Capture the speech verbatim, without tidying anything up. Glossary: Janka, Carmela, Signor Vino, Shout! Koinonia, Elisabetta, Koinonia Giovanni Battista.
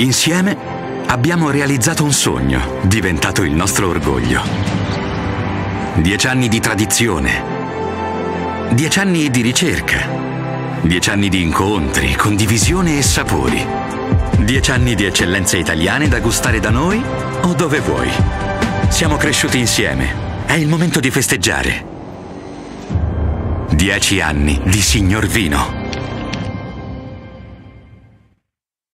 Insieme abbiamo realizzato un sogno, diventato il nostro orgoglio. Dieci anni di tradizione, dieci anni di ricerca, dieci anni di incontri, condivisione e sapori, dieci anni di eccellenze italiane da gustare da noi o dove vuoi. Siamo cresciuti insieme, è il momento di festeggiare. Dieci anni di Signor Vino.